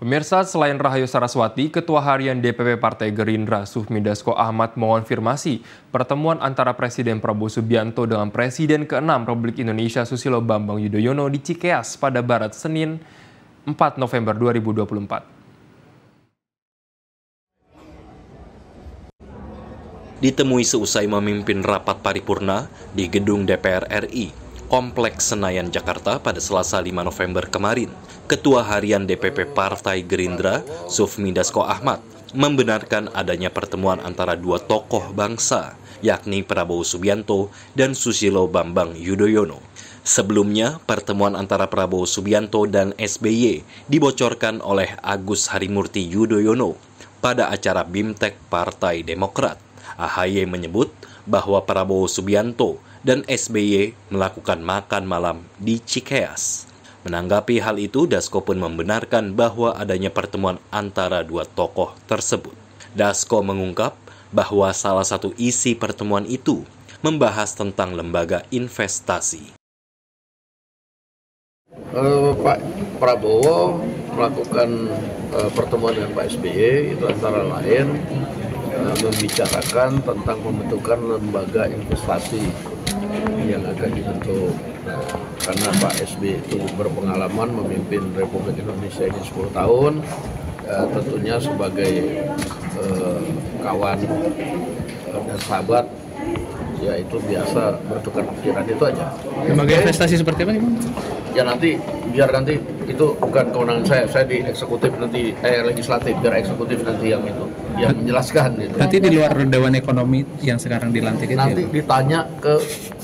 Pemirsa, selain Rahayu Saraswati, Ketua Harian DPP Partai Gerindra Sufmi Dasco Ahmad mengonfirmasi pertemuan antara Presiden Prabowo Subianto dengan Presiden ke-6 Republik Indonesia Susilo Bambang Yudhoyono di Cikeas pada Barat Senin 4 November 2024. Ditemui seusai memimpin rapat paripurna di gedung DPR RI, Kompleks Senayan, Jakarta pada Selasa 5 November kemarin, Ketua Harian DPP Partai Gerindra, Sufmi Dasco Ahmad, membenarkan adanya pertemuan antara dua tokoh bangsa, yakni Prabowo Subianto dan Susilo Bambang Yudhoyono. Sebelumnya, pertemuan antara Prabowo Subianto dan SBY dibocorkan oleh Agus Harimurti Yudhoyono pada acara BIMTEK Partai Demokrat. AHY menyebut bahwa Prabowo Subianto dan SBY melakukan makan malam di Cikeas. Menanggapi hal itu, Dasco pun membenarkan bahwa adanya pertemuan antara dua tokoh tersebut. Dasco mengungkap bahwa salah satu isi pertemuan itu membahas tentang lembaga investasi. Pak Prabowo melakukan pertemuan dengan Pak SBY, itu antara lain membicarakan tentang pembentukan lembaga investasi yang akan dibentuk, karena Pak SBY itu berpengalaman memimpin Republik Indonesia ini 10 tahun, tentunya sebagai kawan dan sahabat, ya itu biasa bertukar pikiran itu aja. Lembaga investasi seperti apa nih? Ya nanti, biar nanti itu bukan kewenangan saya di eksekutif nanti, legislatif, biar eksekutif nanti yang itu, yang menjelaskan. Gitu. Nanti di luar Dewan Ekonomi yang sekarang dilantik itu? Nanti ya, ditanya ke